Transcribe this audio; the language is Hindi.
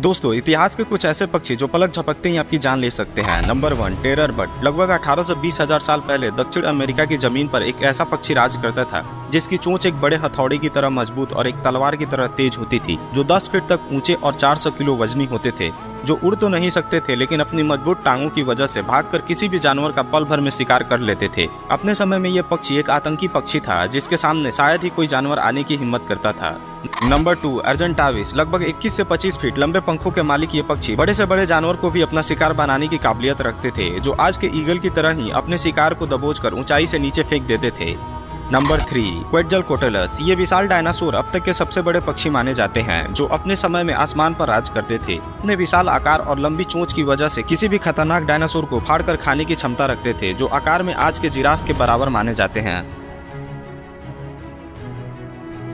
दोस्तों इतिहास के कुछ ऐसे पक्षी जो पलक झपकते ही आपकी जान ले सकते हैं। Number 1 terror bird. लगभग 18 से 20,000 साल पहले दक्षिण अमेरिका की जमीन पर एक ऐसा पक्षी राज करता था जिसकी चोंच एक बड़े हथौड़े की तरह मजबूत और एक तलवार की तरह तेज होती थी, जो 10 फीट तक ऊंचे और 400 किलो वजनी होते थे, जो उड़ तो नहीं सकते थे लेकिन अपनी मजबूत टांगों की वजह से भागकर किसी भी जानवर का पल भर में शिकार कर लेते थे। अपने समय में यह पक्षी एक आतंकी पक्षी था जिसके सामने शायद ही कोई जानवर आने की हिम्मत करता था। Number 2 Argentavis. लगभग 21 से 25 फीट लंबे पंखों के मालिक ये पक्षी बड़े से बड़े जानवर को भी अपना शिकार बनाने की काबिलियत रखते थे, जो आज के ईगल की तरह ही अपने शिकार को दबोचकर ऊंचाई से नीचे फेंक देते थे। Number 3 Quetzalcoatlus. ये विशाल डायनासोर अब तक के सबसे बड़े पक्षी माने जाते हैं, जो अपने समय में आसमान पर राज करते थे। अपने विशाल आकार और लंबी चोंच की वजह से किसी भी खतरनाक डायनासोर को फाड़कर खाने की क्षमता रखते थे, जो आकार में आज के जिराफ के बराबर माने जाते हैं।